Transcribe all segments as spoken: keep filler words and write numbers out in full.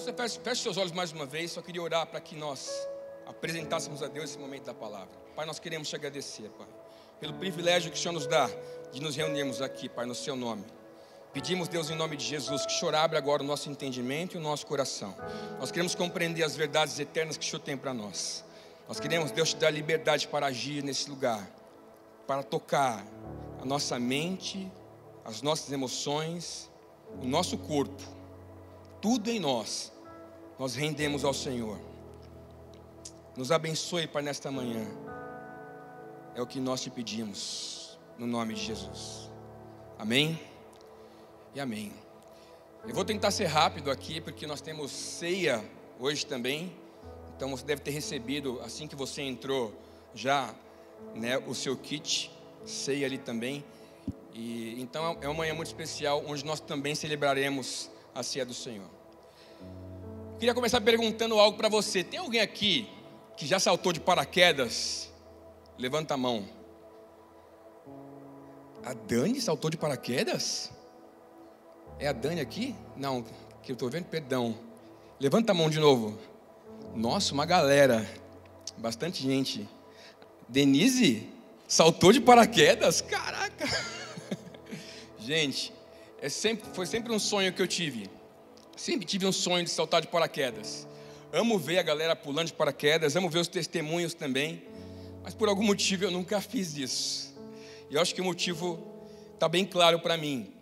você fecha, fecha seus olhos mais uma vez. Só queria orar para que nós apresentássemos a Deus esse momento da palavra. Pai, nós queremos te agradecer, Pai, pelo privilégio que o Senhor nos dá de nos reunirmos aqui, Pai, no seu nome. Pedimos, Deus, em nome de Jesus, que o Senhor abra agora o nosso entendimento e o nosso coração. Nós queremos compreender as verdades eternas que o Senhor tem para nós. Nós queremos, Deus, te dar liberdade para agir nesse lugar, para tocar a nossa mente, as nossas emoções, o nosso corpo, tudo em nós. Nós rendemos ao Senhor. Nos abençoe, Pai, nesta manhã. É o que nós te pedimos, no nome de Jesus. Amém? E amém. Eu vou tentar ser rápido aqui, porque nós temos ceia hoje também. Então você deve ter recebido, assim que você entrou, já, né, o seu kit, ceia ali também. E então é uma manhã muito especial, onde nós também celebraremos a ceia do Senhor. Eu queria começar perguntando algo para você. Tem alguém aqui que já saltou de paraquedas? Levanta a mão. A Dani saltou de paraquedas? É a Dani aqui? Não, que eu estou vendo, perdão. Levanta a mão de novo. Nossa, uma galera. Bastante gente. Denise saltou de paraquedas? Caraca! Gente, é sempre, foi sempre um sonho que eu tive. Sempre tive um sonho de saltar de paraquedas. Amo ver a galera pulando de paraquedas, amo ver os testemunhos também. Mas por algum motivo eu nunca fiz isso. E eu acho que o motivo está bem claro para mim.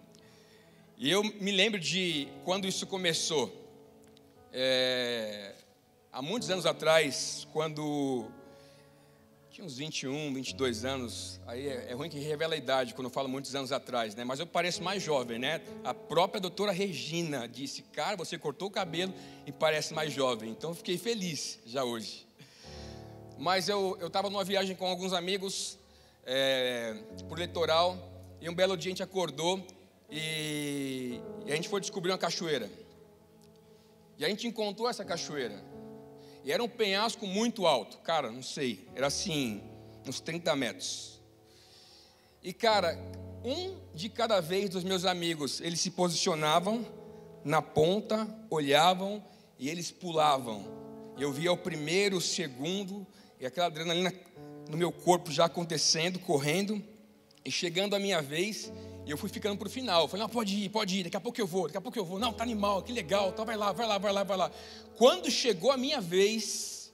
E eu me lembro de quando isso começou, é, há muitos anos atrás, quando tinha uns vinte e um, vinte e dois anos, aí é, é ruim que revela a idade quando eu falo muitos anos atrás, né? Mas eu pareço mais jovem, né? A própria doutora Regina disse, cara, você cortou o cabelo e parece mais jovem, então eu fiquei feliz já hoje. Mas eu estava numa viagem com alguns amigos é, para o litoral e um belo dia a gente acordou. E a gente foi descobrir uma cachoeira. E a gente encontrou essa cachoeira. E era um penhasco muito alto. Cara, não sei, era assim, uns trinta metros. E cara, um de cada vez dos meus amigos, eles se posicionavam na ponta, olhavam e eles pulavam. E eu via o primeiro, o segundo, e aquela adrenalina no meu corpo já acontecendo, correndo. E chegando a minha vez, e eu fui ficando para o final. Eu falei, não, pode ir, pode ir, daqui a pouco eu vou, daqui a pouco eu vou. Não, tá animal, que legal, tá, vai lá, vai lá, vai lá, vai lá. Quando chegou a minha vez,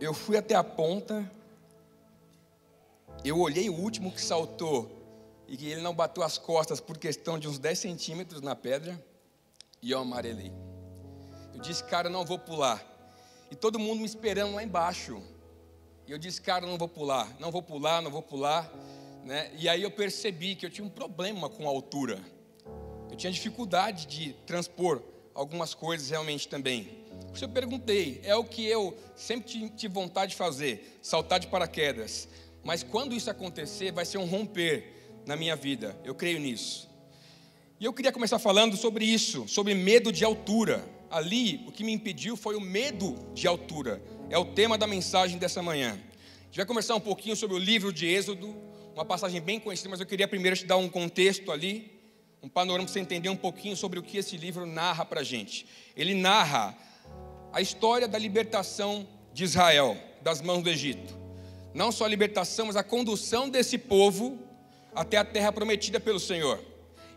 eu fui até a ponta, eu olhei o último que saltou, e que ele não bateu as costas por questão de uns dez centímetros na pedra, e eu amarelei. Eu disse, cara, eu não vou pular. E todo mundo me esperando lá embaixo. E eu disse, cara, eu não vou pular, não vou pular, não vou pular. Né? E aí eu percebi que eu tinha um problema com a altura. Eu tinha dificuldade de transpor algumas coisas realmente também. Por isso eu perguntei, é o que eu sempre tive vontade de fazer, saltar de paraquedas. Mas quando isso acontecer, vai ser um romper na minha vida. Eu creio nisso. E eu queria começar falando sobre isso, sobre medo de altura. Ali, o que me impediu foi o medo de altura. É o tema da mensagem dessa manhã. A gente vai conversar um pouquinho sobre o livro de Êxodo, uma passagem bem conhecida, mas eu queria primeiro te dar um contexto ali, um panorama para você entender um pouquinho sobre o que esse livro narra para a gente. Ele narra a história da libertação de Israel, das mãos do Egito. Não só a libertação, mas a condução desse povo até a terra prometida pelo Senhor.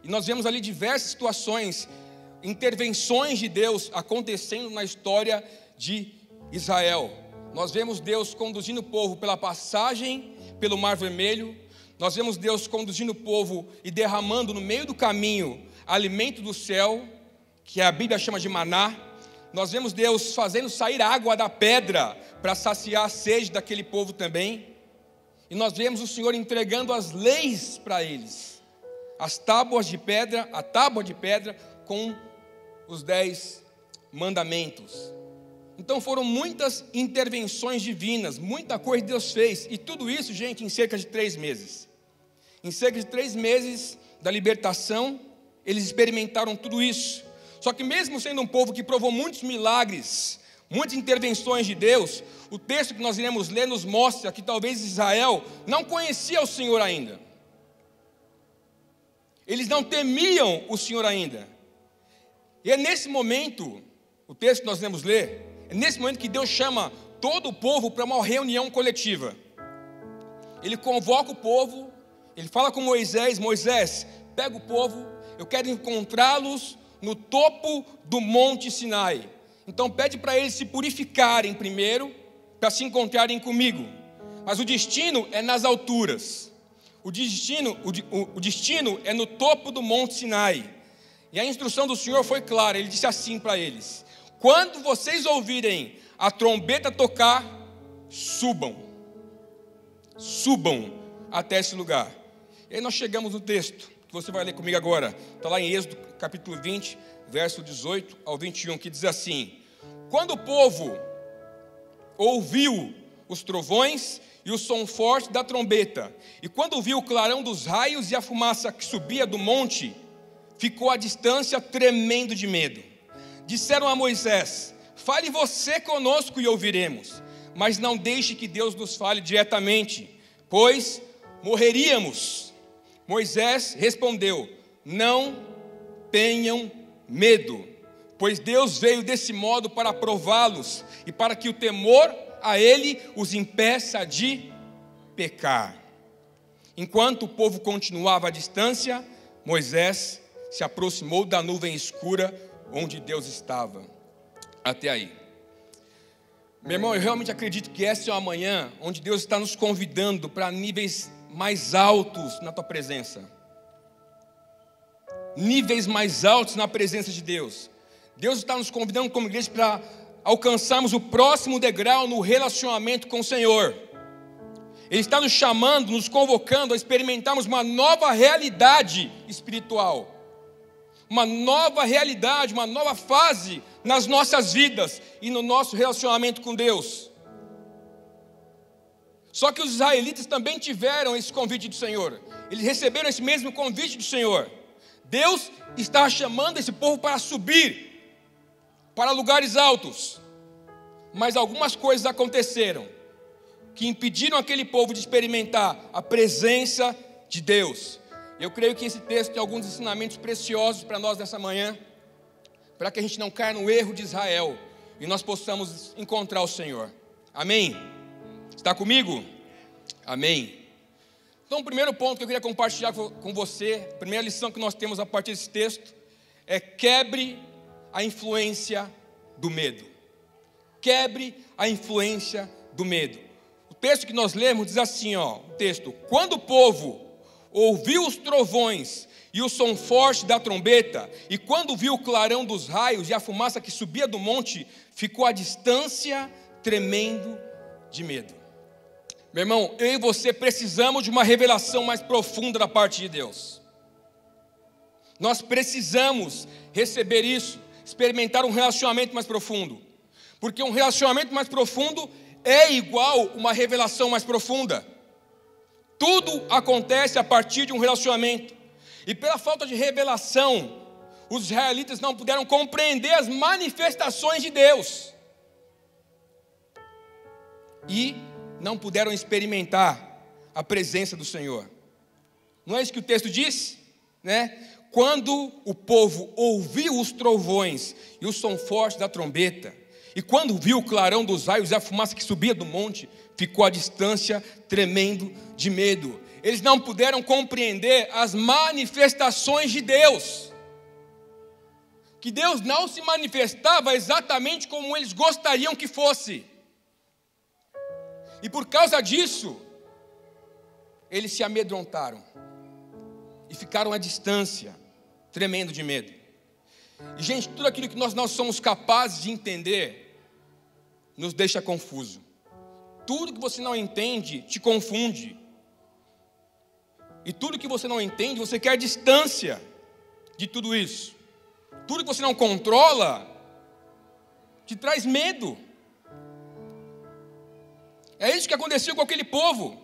E nós vemos ali diversas situações, intervenções de Deus acontecendo na história de Israel. Nós vemos Deus conduzindo o povo pela passagem pelo Mar Vermelho. Nós vemos Deus conduzindo o povo e derramando no meio do caminho alimento do céu, que a Bíblia chama de maná. Nós vemos Deus fazendo sair água da pedra para saciar a sede daquele povo também. E nós vemos o Senhor entregando as leis para eles, as tábuas de pedra, a tábua de pedra com os dez mandamentos. Então foram muitas intervenções divinas, muita coisa Deus fez. E tudo isso, gente, em cerca de três meses. Em cerca de três meses da libertação, eles experimentaram tudo isso. Só que mesmo sendo um povo que provou muitos milagres, muitas intervenções de Deus, o texto que nós iremos ler nos mostra que talvez Israel não conhecia o Senhor ainda. Eles não temiam o Senhor ainda. E é nesse momento, o texto que nós vamos ler, é nesse momento que Deus chama todo o povo para uma reunião coletiva. Ele convoca o povo, ele fala com Moisés: Moisés, pega o povo, eu quero encontrá-los no topo do Monte Sinai. Então pede para eles se purificarem primeiro, para se encontrarem comigo. Mas o destino é nas alturas. O destino, o, o, o destino é no topo do Monte Sinai. E a instrução do Senhor foi clara, ele disse assim para eles: quando vocês ouvirem a trombeta tocar, subam, subam até esse lugar. E aí nós chegamos no texto, que você vai ler comigo agora, está lá em Êxodo capítulo vinte, verso dezoito ao vinte e um, que diz assim: quando o povo ouviu os trovões e o som forte da trombeta, e quando viu o clarão dos raios e a fumaça que subia do monte, ficou à distância tremendo de medo. Disseram a Moisés: fale você conosco e ouviremos, mas não deixe que Deus nos fale diretamente, pois morreríamos. Moisés respondeu: não tenham medo, pois Deus veio desse modo para prová-los e para que o temor a ele os impeça de pecar. Enquanto o povo continuava à distância, Moisés se aproximou da nuvem escura onde Deus estava. Até aí. Meu irmão, eu realmente acredito que essa é uma manhã onde Deus está nos convidando para níveis mais altos na tua presença. Níveis mais altos na presença de Deus. Deus está nos convidando como igreja para alcançarmos o próximo degrau no relacionamento com o Senhor. Ele está nos chamando, nos convocando a experimentarmos uma nova realidade espiritual. Uma nova realidade, uma nova fase nas nossas vidas e no nosso relacionamento com Deus. Só que os israelitas também tiveram esse convite do Senhor. Eles receberam esse mesmo convite do Senhor. Deus está chamando esse povo para subir para lugares altos, mas algumas coisas aconteceram que impediram aquele povo de experimentar a presença de Deus. Eu creio que esse texto tem alguns ensinamentos preciosos para nós nessa manhã, para que a gente não caia no erro de Israel e nós possamos encontrar o Senhor. Amém? Está comigo? Amém. Então, o primeiro ponto que eu queria compartilhar com você, a primeira lição que nós temos a partir desse texto é: quebre a influência do medo. Quebre a influência do medo. O texto que nós lemos diz assim, ó, o texto: quando o povo ouviu os trovões e o som forte da trombeta, e quando viu o clarão dos raios e a fumaça que subia do monte, ficou à distância tremendo de medo. Meu irmão, eu e você precisamos de uma revelação mais profunda da parte de Deus. Nós precisamos receber isso, experimentar um relacionamento mais profundo, porque um relacionamento mais profundo é igual uma revelação mais profunda. Tudo acontece a partir de um relacionamento, e pela falta de revelação, os israelitas não puderam compreender as manifestações de Deus, e não puderam experimentar a presença do Senhor. Não é isso que o texto diz, né? Quando o povo ouviu os trovões e o som forte da trombeta, e quando viu o clarão dos raios e a fumaça que subia do monte, ficou à distância tremendo de medo. Eles não puderam compreender as manifestações de Deus. Que Deus não se manifestava exatamente como eles gostariam que fosse. E por causa disso, eles se amedrontaram e ficaram à distância tremendo de medo. E, gente, tudo aquilo que nós não somos capazes de entender nos deixa confuso. Tudo que você não entende te confunde. E tudo que você não entende, você quer distância de tudo isso. Tudo que você não controla te traz medo. É isso que aconteceu com aquele povo.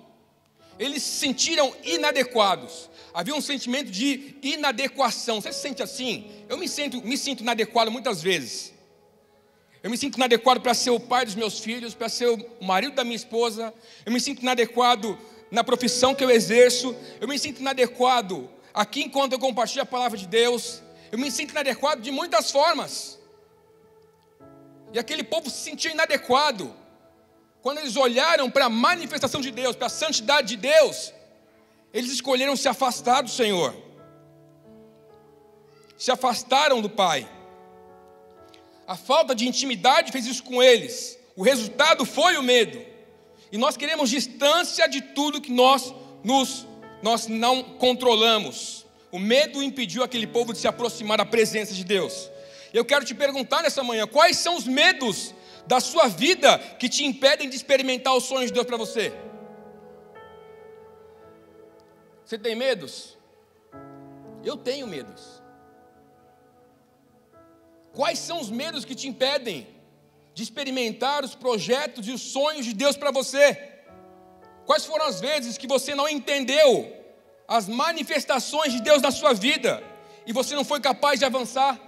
Eles se sentiram inadequados. Havia um sentimento de inadequação. Você se sente assim? Eu me sinto, me sinto inadequado muitas vezes. Eu me sinto inadequado para ser o pai dos meus filhos, para ser o marido da minha esposa. Eu me sinto inadequado na profissão que eu exerço. Eu me sinto inadequado aqui enquanto eu compartilho a palavra de Deus. eu me sinto inadequado de muitas formas. E aquele povo se sentiu inadequado. Quando eles olharam para a manifestação de Deus, para a santidade de Deus, eles escolheram se afastar do Senhor. Se afastaram do Pai. A falta de intimidade fez isso com eles. O resultado foi o medo. E nós queremos distância de tudo que nós, nos, nós não controlamos. O medo impediu aquele povo de se aproximar da presença de Deus. Eu quero te perguntar nessa manhã, quais são os medos da sua vida que te impedem de experimentar os sonhos de Deus para você? Você tem medos? Eu tenho medos. Quais são os medos que te impedem de experimentar os projetos e os sonhos de Deus para você? Quais foram as vezes que você não entendeu as manifestações de Deus na sua vida e você não foi capaz de avançar?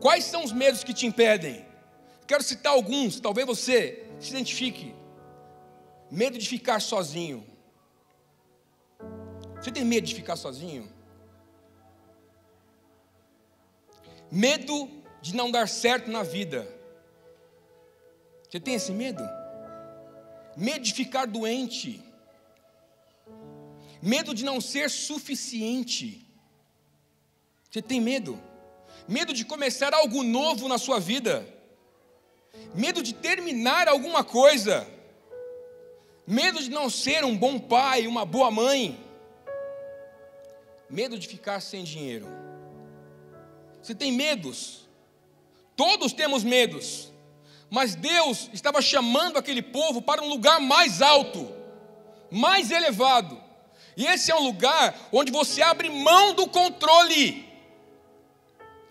Quais são os medos que te impedem? Quero citar alguns, talvez você se identifique. Medo de ficar sozinho. Você tem medo de ficar sozinho? Medo de não dar certo na vida. Você tem esse medo? Medo de ficar doente. Medo de não ser suficiente. Você tem medo? Medo de começar algo novo na sua vida. Medo de terminar alguma coisa. Medo de não ser um bom pai, uma boa mãe. Medo de ficar sem dinheiro. Você tem medos? Todos temos medos. Mas Deus estava chamando aquele povo para um lugar mais alto, mais elevado. E esse é um lugar onde você abre mão do controle.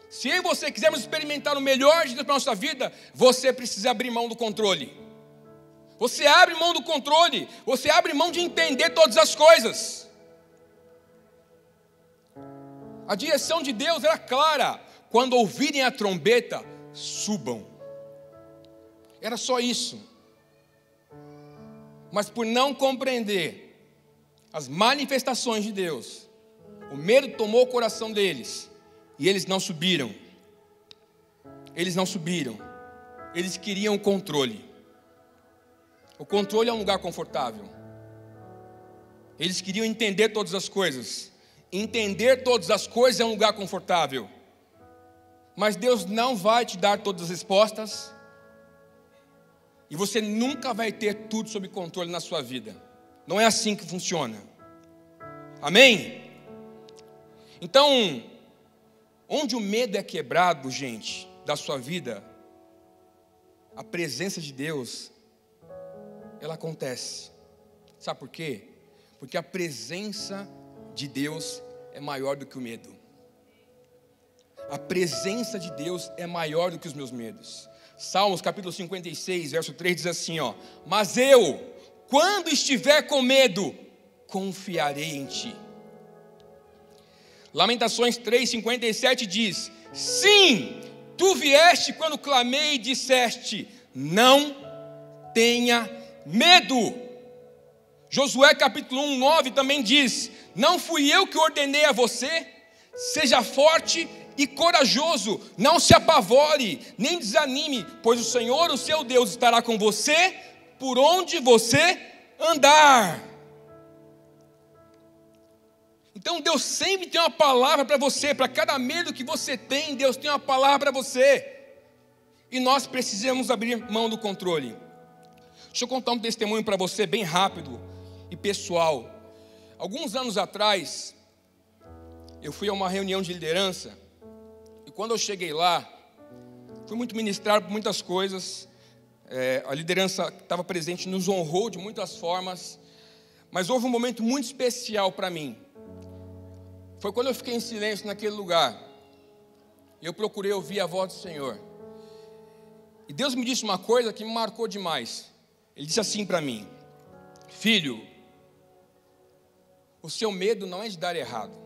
Se eu e você quisermos experimentar o melhor de Deus para a nossa vida, você precisa abrir mão do controle. Você abre mão do controle, você abre mão de entender todas as coisas. A direção de Deus era clara. Quando ouvirem a trombeta, subam. Era só isso. Mas por não compreender as manifestações de Deus, o medo tomou o coração deles. E eles não subiram. Eles não subiram. Eles queriam o controle. O controle é um lugar confortável. Eles queriam entender todas as coisas. Entender todas as coisas é um lugar confortável. Mas Deus não vai te dar todas as respostas. E você nunca vai ter tudo sob controle na sua vida. Não é assim que funciona. Amém? Então, onde o medo é quebrado, gente, da sua vida, a presença de Deus, ela acontece. Sabe por quê? Porque a presença de Deus é maior do que o medo. A presença de Deus é maior do que os meus medos. Salmos capítulo cinquenta e seis, verso três diz assim, ó: mas eu, quando estiver com medo, confiarei em ti. Lamentações três, cinquenta e sete diz: sim, tu vieste quando clamei e disseste, não tenha medo. Josué capítulo um, nove também diz: não fui eu que ordenei a você, seja forte e corajoso, não se apavore, nem desanime, pois o Senhor, o seu Deus, estará com você por onde você andar. Então Deus sempre tem uma palavra para você. Para cada medo que você tem, Deus tem uma palavra para você. E nós precisamos abrir mão do controle. Deixa eu contar um testemunho para você, bem rápido e pessoal. Alguns anos atrás, eu fui a uma reunião de liderança. E quando eu cheguei lá, fui muito ministrado por muitas coisas. É, a liderança que estava presente nos honrou de muitas formas. Mas houve um momento muito especial para mim. Foi quando eu fiquei em silêncio naquele lugar. Eu procurei ouvir a voz do Senhor. E Deus me disse uma coisa que me marcou demais. Ele disse assim para mim: filho, o seu medo não é de dar errado.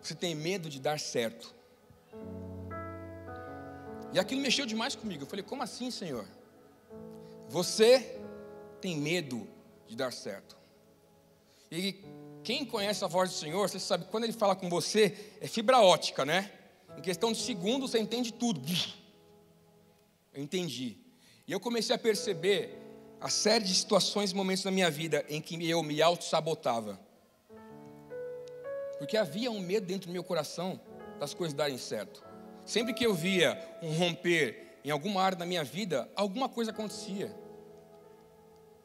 Você tem medo de dar certo. E aquilo mexeu demais comigo. Eu falei: como assim, Senhor? Você tem medo de dar certo. E Quem conhece a voz do Senhor, você sabe que quando Ele fala com você, é fibra ótica, né? Em questão de segundos, você entende tudo. Eu entendi. E eu comecei a perceber a série de situações e momentos na minha vida em que eu me auto-sabotava. Porque havia um medo dentro do meu coração das coisas darem certo. Sempre que eu via um romper em alguma área da minha vida, alguma coisa acontecia.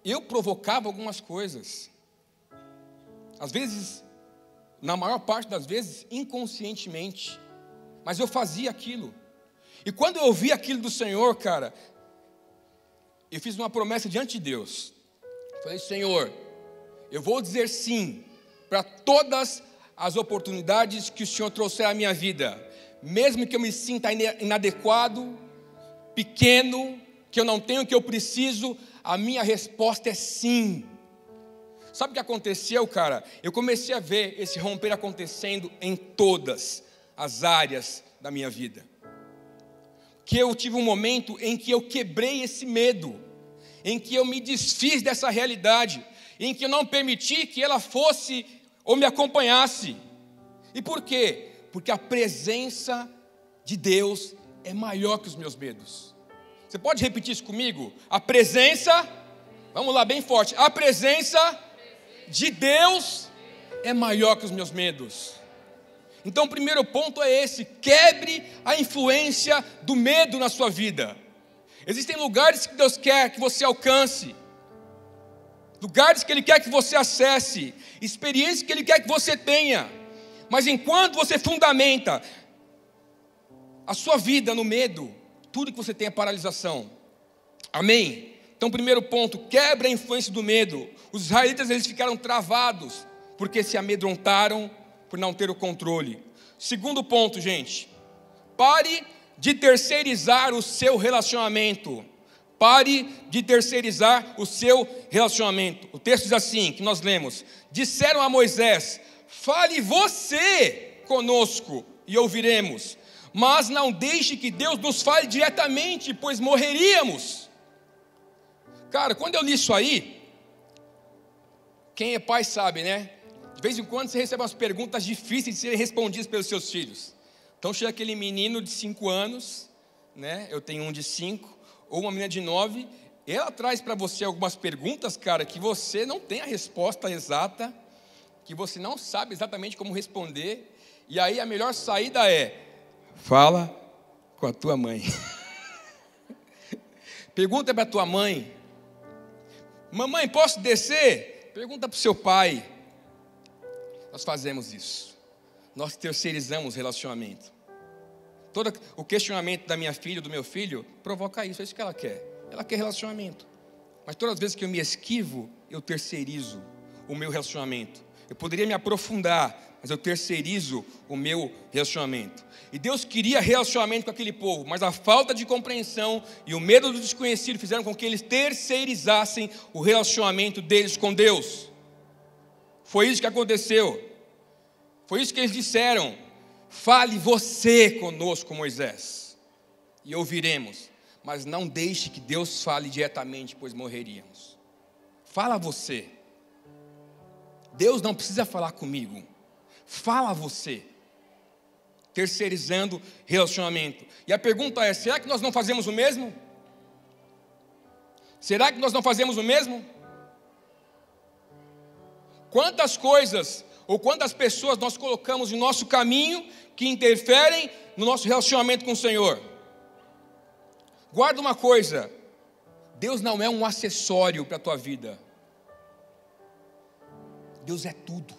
Eu provocava algumas coisas. Às vezes, na maior parte das vezes, inconscientemente. Mas eu fazia aquilo. E quando eu ouvi aquilo do Senhor, cara, eu fiz uma promessa diante de Deus. Falei, Senhor, eu vou dizer sim para todas as oportunidades que o Senhor trouxer à minha vida. Mesmo que eu me sinta inadequado, pequeno, que eu não tenho o que eu preciso, a minha resposta é sim. Sabe o que aconteceu, cara? Eu comecei a ver esse romper acontecendo em todas as áreas da minha vida. Que eu tive um momento em que eu quebrei esse medo, em que eu me desfiz dessa realidade, em que eu não permiti que ela fosse ou me acompanhasse. E por quê? Porque a presença de Deus é maior que os meus medos. Você pode repetir isso comigo? A presença, vamos lá, bem forte. A presença de Deus é maior que os meus medos. Então o primeiro ponto é esse: quebre a influência do medo na sua vida. Existem lugares que Deus quer que você alcance, lugares que Ele quer que você acesse, experiências que Ele quer que você tenha, mas enquanto você fundamenta a sua vida no medo, tudo que você tem é paralisação. Amém? Então primeiro ponto, quebre a influência do medo. Os israelitas, eles ficaram travados, porque se amedrontaram, por não ter o controle. Segundo ponto, gente, pare de terceirizar o seu relacionamento, pare de terceirizar o seu relacionamento. O texto diz assim, que nós lemos, disseram a Moisés, fale você conosco e ouviremos, mas não deixe que Deus nos fale diretamente, pois morreríamos. Cara, quando eu li isso aí, quem é pai sabe, né? De vez em quando você recebe umas perguntas difíceis de serem respondidas pelos seus filhos. Então chega aquele menino de cinco anos, né? Eu tenho um de cinco, ou uma menina de nove, ela traz para você algumas perguntas, cara, que você não tem a resposta exata, que você não sabe exatamente como responder, e aí a melhor saída é, fala com a tua mãe. Pergunta para a tua mãe, mamãe, posso descer? Pergunta para o seu pai. Nós fazemos isso, nós terceirizamos relacionamento. Todo o questionamento da minha filha, do meu filho, provoca isso, é isso que ela quer, ela quer relacionamento, mas todas as vezes que eu me esquivo, eu terceirizo o meu relacionamento. Eu poderia me aprofundar, mas eu terceirizo o meu relacionamento. E Deus queria relacionamento com aquele povo, mas a falta de compreensão e o medo do desconhecido fizeram com que eles terceirizassem o relacionamento deles com Deus. Foi isso que aconteceu, foi isso que eles disseram, fale você conosco, Moisés, e ouviremos, mas não deixe que Deus fale diretamente, pois morreríamos. Fala você, Deus não precisa falar comigo, fala você, terceirizando relacionamento. E a pergunta é, será que nós não fazemos o mesmo? Será que nós não fazemos o mesmo? Quantas coisas ou quantas pessoas nós colocamos no nosso caminho que interferem no nosso relacionamento com o Senhor? Guarda uma coisa, Deus não é um acessório para a tua vida. Deus é tudo.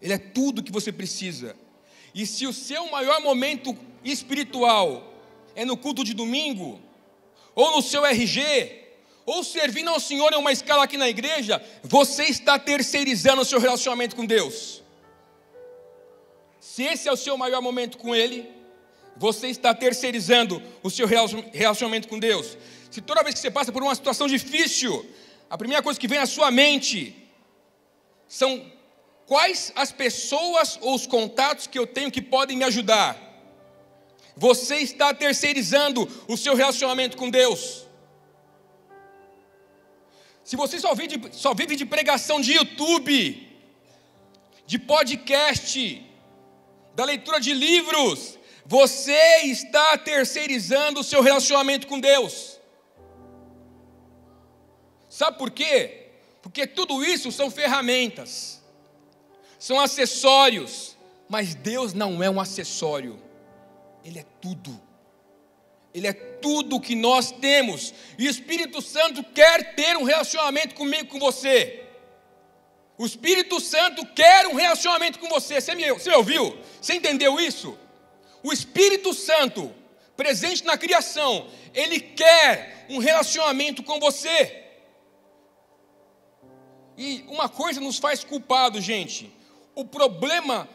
Ele é tudo que você precisa. E se o seu maior momento espiritual é no culto de domingo, ou no seu R G, ou servindo ao Senhor em uma escala aqui na igreja, você está terceirizando o seu relacionamento com Deus. Se esse é o seu maior momento com Ele, você está terceirizando o seu relacionamento com Deus. Se toda vez que você passa por uma situação difícil, a primeira coisa que vem à sua mente são quais as pessoas ou os contatos que eu tenho que podem me ajudar. Você está terceirizando o seu relacionamento com Deus. Se você só vive de, só vive de pregação de YouTube, de podcast, da leitura de livros, você está terceirizando o seu relacionamento com Deus. Sabe por quê? Porque tudo isso são ferramentas, são acessórios, mas Deus não é um acessório, Ele é tudo. Ele é tudo que nós temos. E o Espírito Santo quer ter um relacionamento comigo, com você. O Espírito Santo quer um relacionamento com você. Você me, você me ouviu? Você entendeu isso? O Espírito Santo, presente na criação, ele quer um relacionamento com você. E uma coisa nos faz culpados, gente. O problema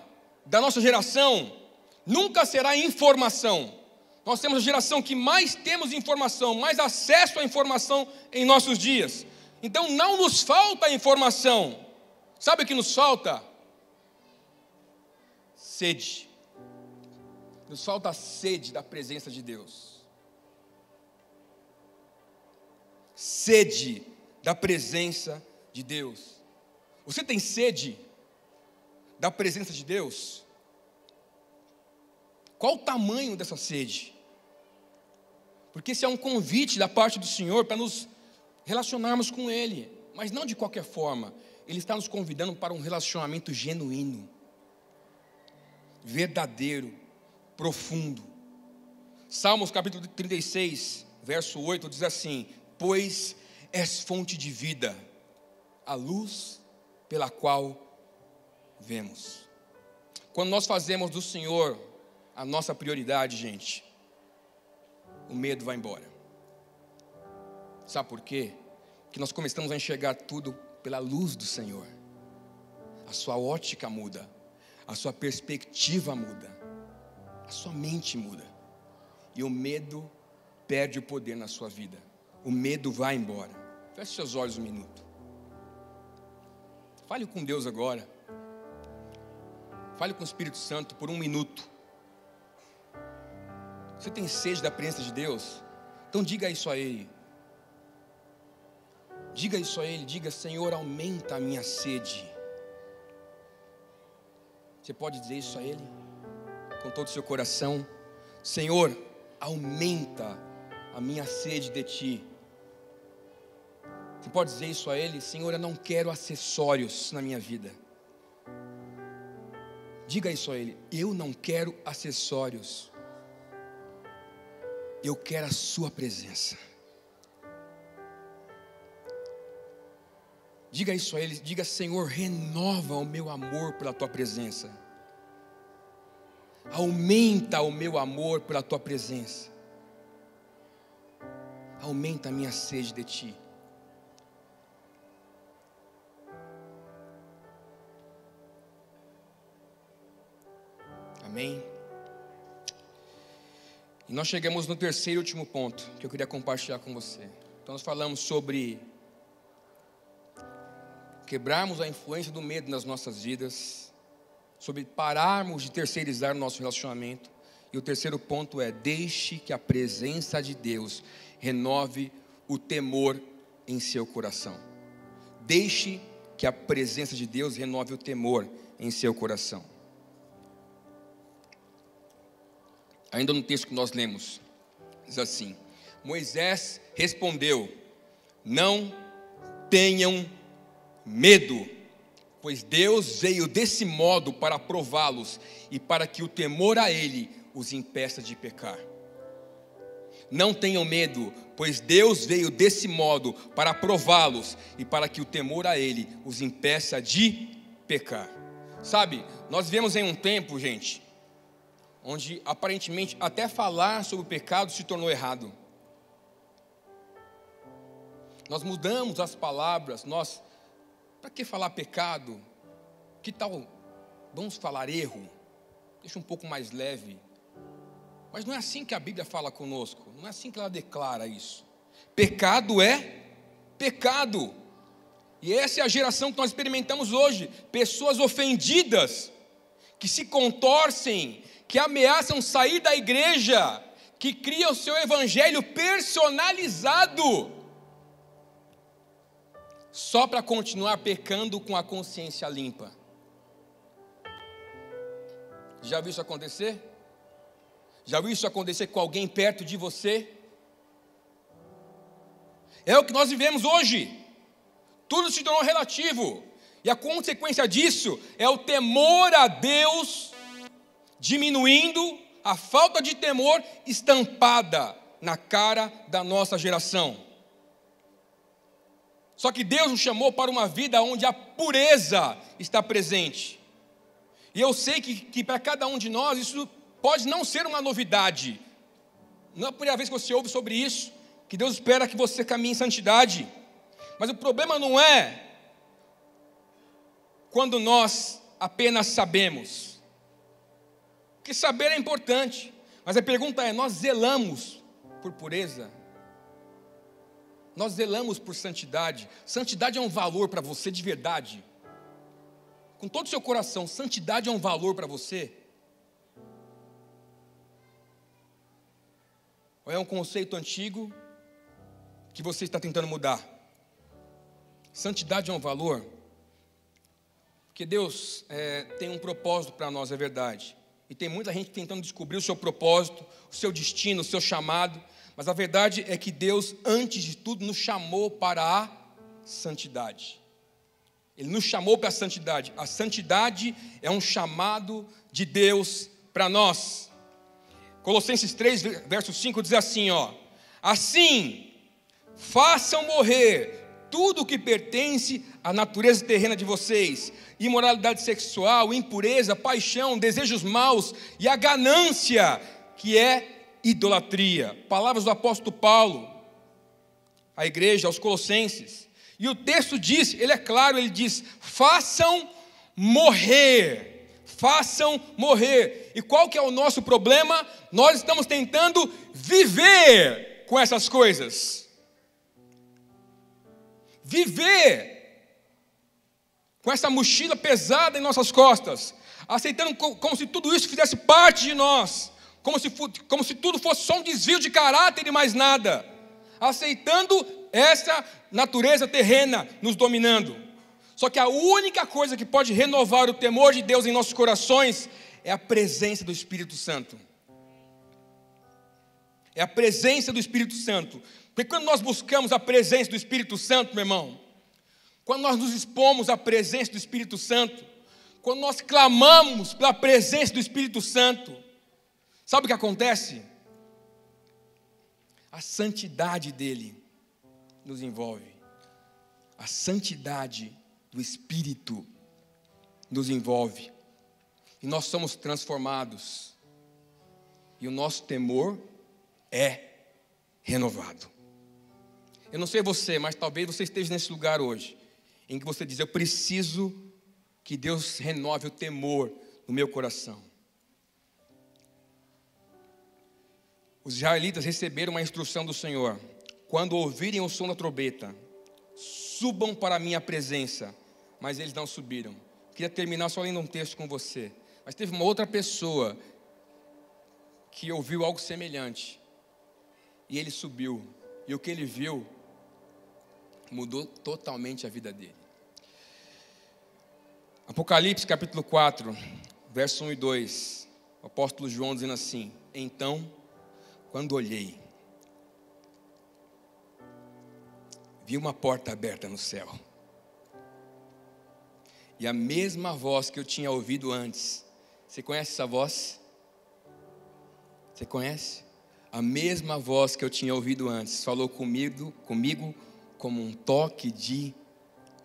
da nossa geração nunca será a informação. Nós temos a geração que mais temos informação, mais acesso à informação em nossos dias. Então, não nos falta informação. Sabe o que nos falta? Sede. Nos falta a sede da presença de Deus. Sede da presença de Deus. Você tem sede da presença de Deus? Qual o tamanho dessa sede? Porque esse é um convite da parte do Senhor para nos relacionarmos com Ele, mas não de qualquer forma. Ele está nos convidando para um relacionamento genuíno, verdadeiro, profundo. Salmos capítulo trinta e seis, verso oito, diz assim: pois és fonte de vida, a luz pela qual vemos. Quando nós fazemos do Senhor a nossa prioridade, gente, o medo vai embora. Sabe por quê? Porque nós começamos a enxergar tudo pela luz do Senhor. A sua ótica muda, a sua perspectiva muda, a sua mente muda, e o medo perde o poder na sua vida. O medo vai embora. Feche seus olhos um minuto. Fale com Deus agora. Fale com o Espírito Santo por um minuto. Você tem sede da presença de Deus? Então diga isso a Ele. Diga isso a Ele, diga: Senhor, aumenta a minha sede. Você pode dizer isso a Ele? Com todo o seu coração. Senhor, aumenta a minha sede de Ti. Você pode dizer isso a Ele? Senhor, eu não quero acessórios na minha vida. Diga isso a Ele: eu não quero acessórios. Eu quero a sua presença. Diga isso a Ele, diga: Senhor, renova o meu amor pela Tua presença. Aumenta o meu amor pela Tua presença. Aumenta a minha sede de Ti. Amém? E nós chegamos no terceiro e último ponto que eu queria compartilhar com você. Então nós falamos sobre quebrarmos a influência do medo nas nossas vidas, sobre pararmos de terceirizar o nosso relacionamento. E o terceiro ponto é: deixe que a presença de Deus renove o temor em seu coração. Deixe que a presença de Deus renove o temor em seu coração. Ainda no texto que nós lemos, diz assim: Moisés respondeu: não tenham medo, pois Deus veio desse modo para prová-los e para que o temor a Ele os impeça de pecar. Não tenham medo, pois Deus veio desse modo para prová-los e para que o temor a Ele os impeça de pecar. Sabe, nós vivemos em um tempo, gente, onde aparentemente até falar sobre o pecado se tornou errado. Nós mudamos as palavras, nós, para que falar pecado? Que tal, vamos falar erro? Deixa um pouco mais leve. Mas não é assim que a Bíblia fala conosco, não é assim que ela declara isso. Pecado é pecado. E essa é a geração que nós experimentamos hoje, pessoas ofendidas, que se contorcem, que ameaçam sair da igreja, que cria o seu evangelho personalizado. só para continuar pecando com a consciência limpa. Já viu isso acontecer? Já viu isso acontecer com alguém perto de você? É o que nós vivemos hoje. Tudo se tornou relativo. E a consequência disso é o temor a Deus diminuindo, a falta de temor estampada na cara da nossa geração. Só que Deus nos chamou para uma vida onde a pureza está presente. E eu sei que, que para cada um de nós isso pode não ser uma novidade. Não é a primeira vez que você ouve sobre isso, que Deus espera que você caminhe em santidade. Mas o problema não é quando nós apenas sabemos. Porque saber é importante. Mas a pergunta é, nós zelamos por pureza? Nós zelamos por santidade? Santidade é um valor para você de verdade? Com todo o seu coração, santidade é um valor para você? Ou é um conceito antigo que você está tentando mudar? Santidade é um valor? Porque Deus é, tem um propósito para nós, é verdade. E tem muita gente tentando descobrir o seu propósito, o seu destino, o seu chamado. Mas a verdade é que Deus, antes de tudo, nos chamou para a santidade. Ele nos chamou para a santidade. A santidade é um chamado de Deus para nós. Colossenses três, verso cinco, diz assim, ó. Assim, façam morrer tudo o que pertence à natureza terrena de vocês, imoralidade sexual, impureza, paixão, desejos maus e a ganância, que é idolatria. Palavras do apóstolo Paulo, à igreja, aos Colossenses. E o texto diz, ele é claro, ele diz, façam morrer, façam morrer. E qual que é o nosso problema? Nós estamos tentando viver com essas coisas. Viver com essa mochila pesada em nossas costas, aceitando como se tudo isso fizesse parte de nós, como se, como se tudo fosse só um desvio de caráter e mais nada, aceitando essa natureza terrena nos dominando. Só que a única coisa que pode renovar o temor de Deus em nossos corações é a presença do Espírito Santo. É a presença do Espírito Santo. Porque quando nós buscamos a presença do Espírito Santo, meu irmão, quando nós nos expomos à presença do Espírito Santo, quando nós clamamos pela presença do Espírito Santo, sabe o que acontece? A santidade dele nos envolve. A santidade do Espírito nos envolve. E nós somos transformados. E o nosso temor é renovado. Eu não sei você, mas talvez você esteja nesse lugar hoje, em que você diz, eu preciso que Deus renove o temor no meu coração. Os israelitas receberam uma instrução do Senhor. Quando ouvirem o som da trombeta, subam para a minha presença. Mas eles não subiram. Queria terminar só lendo um texto com você. Mas teve uma outra pessoa que ouviu algo semelhante. E ele subiu. E o que ele viu mudou totalmente a vida dele. Apocalipse capítulo quatro, verso um e dois, o apóstolo João dizendo assim, então, quando olhei, vi uma porta aberta no céu, e a mesma voz que eu tinha ouvido antes, você conhece essa voz? Você conhece? A mesma voz que eu tinha ouvido antes falou comigo, comigo como um toque de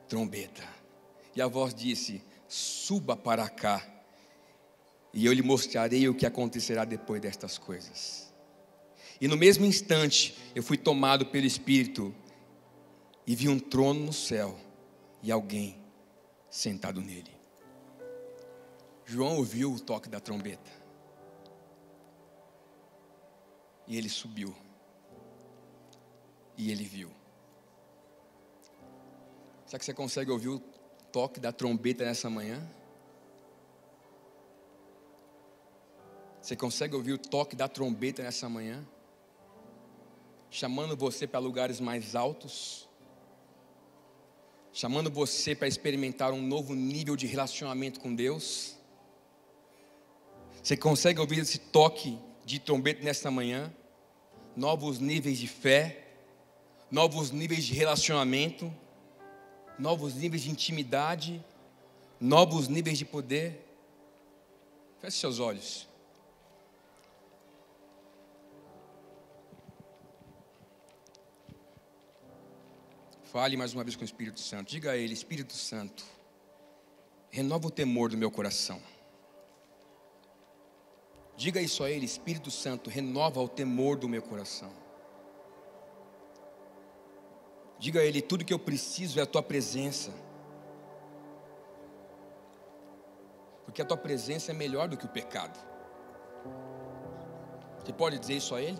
trombeta. E a voz disse, suba para cá, e eu lhe mostrarei o que acontecerá depois destas coisas. E no mesmo instante, eu fui tomado pelo Espírito, e vi um trono no céu, e alguém sentado nele. João ouviu o toque da trombeta, e ele subiu, e ele viu. Será que você consegue ouvir o toque da trombeta nessa manhã? Você consegue ouvir o toque da trombeta nessa manhã? Chamando você para lugares mais altos? chamando você para experimentar um novo nível de relacionamento com Deus. Você consegue ouvir esse toque de trombeta nesta manhã? Novos níveis de fé, novos níveis de relacionamento, novos níveis de intimidade, novos níveis de poder. Feche seus olhos. Fale mais uma vez com o Espírito Santo. Diga a Ele: Espírito Santo, renova o temor do meu coração. Diga isso a Ele: Espírito Santo, renova o temor do meu coração. Diga a Ele: tudo que eu preciso é a Tua presença. Porque a Tua presença é melhor do que o pecado. Você pode dizer isso a Ele?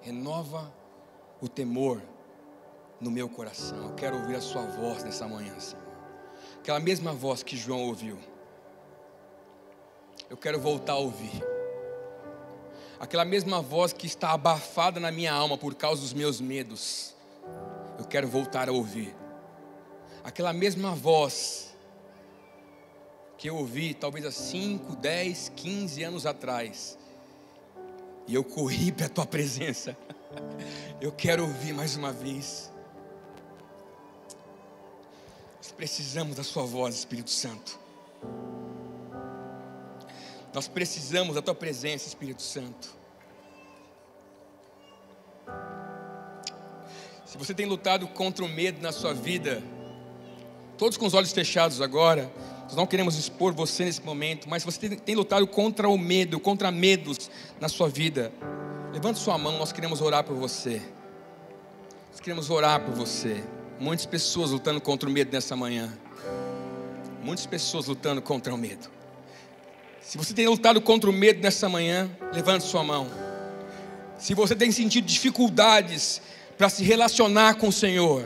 Renova o temor no meu coração. Eu quero ouvir a Sua voz nessa manhã, Senhor. Aquela mesma voz que João ouviu, eu quero voltar a ouvir. Aquela mesma voz que está abafada na minha alma por causa dos meus medos, eu quero voltar a ouvir. Aquela mesma voz que eu ouvi talvez há cinco, dez, quinze anos atrás, e eu corri para a Tua presença. Eu quero ouvir mais uma vez. Nós precisamos da Sua voz, Espírito Santo. Nós precisamos da Tua presença, Espírito Santo. Se você tem lutado contra o medo na sua vida, todos com os olhos fechados agora, nós não queremos expor você nesse momento, mas se você tem, tem lutado contra o medo, contra medos na sua vida, levante sua mão, nós queremos orar por você. Nós queremos orar por você. Muitas pessoas lutando contra o medo nessa manhã. Muitas pessoas lutando contra o medo. Se você tem lutado contra o medo nessa manhã, levante sua mão. Se você tem sentido dificuldades para se relacionar com o Senhor,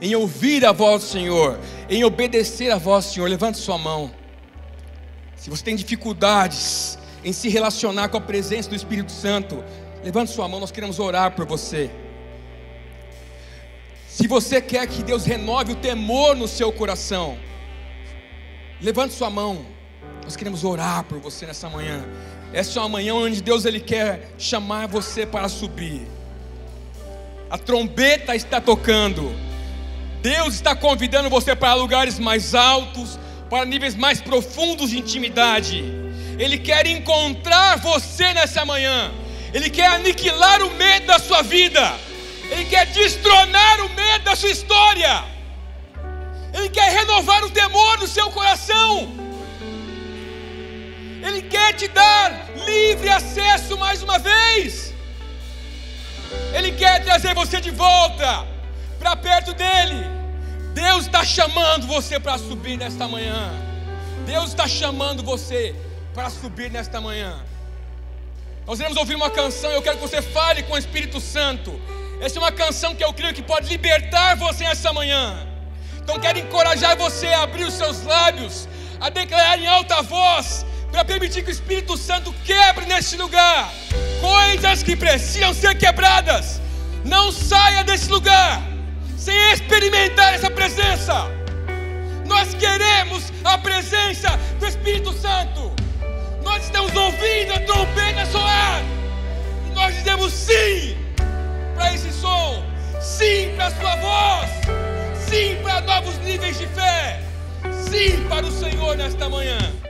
em ouvir a voz do Senhor, em obedecer a voz do Senhor, levante sua mão. Se você tem dificuldades em se relacionar com a presença do Espírito Santo, levante sua mão, nós queremos orar por você. Se você quer que Deus renove o temor no seu coração, levante sua mão. Nós queremos orar por você nessa manhã. Essa é uma manhã onde Deus Ele quer chamar você para subir. A trombeta está tocando. Deus está convidando você para lugares mais altos, para níveis mais profundos de intimidade. Ele quer encontrar você nessa manhã. Ele quer aniquilar o medo da sua vida. Ele quer destronar o medo da sua história. Ele quer renovar o temor no seu coração. Ele quer te dar livre acesso mais uma vez. Ele quer trazer você de volta para perto dEle. Deus está chamando você para subir nesta manhã. Deus está chamando você para subir nesta manhã. Nós iremos ouvir uma canção e eu quero que você fale com o Espírito Santo. Essa é uma canção que eu creio que pode libertar você esta manhã. Então quero encorajar você a abrir os seus lábios, a declarar em alta voz, para permitir que o Espírito Santo quebre neste lugar coisas que precisam ser quebradas. Não saia desse lugar sem experimentar essa presença. Nós queremos a presença do Espírito Santo. Nós estamos ouvindo a trombeta soar e nós dizemos sim para esse som, sim para a Sua voz, sim para novos níveis de fé, sim para o Senhor nesta manhã.